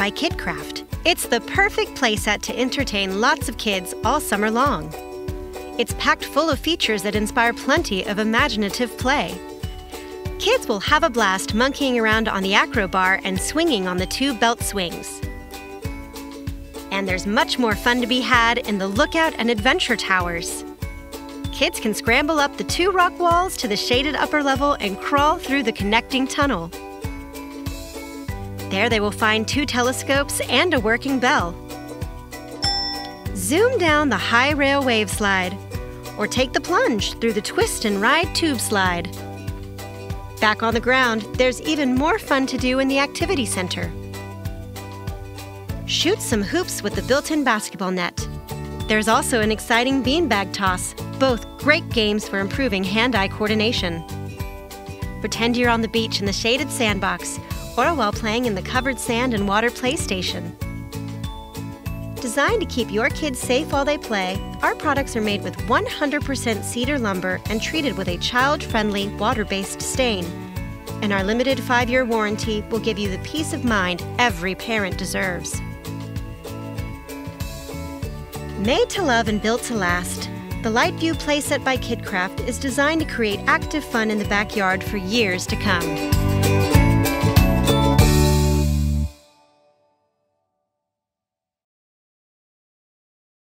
by KidKraft. It's the perfect playset to entertain lots of kids all summer long. It's packed full of features that inspire plenty of imaginative play. Kids will have a blast monkeying around on the acrobar and swinging on the two belt swings. And there's much more fun to be had in the lookout and adventure towers. Kids can scramble up the two rock walls to the shaded upper level and crawl through the connecting tunnel. There they will find two telescopes and a working bell. Zoom down the high rail wave slide, or take the plunge through the twist and ride tube slide. Back on the ground, there's even more fun to do in the activity center. Shoot some hoops with the built-in basketball net. There's also an exciting beanbag toss, both great games for improving hand-eye coordination. Pretend you're on the beach in the shaded sandbox or while playing in the covered sand and water PlayStation. Designed to keep your kids safe while they play, our products are made with 100% cedar lumber and treated with a child-friendly, water-based stain. And our limited 5-year warranty will give you the peace of mind every parent deserves. Made to love and built to last, the Light View Playset by KidKraft is designed to create active fun in the backyard for years to come.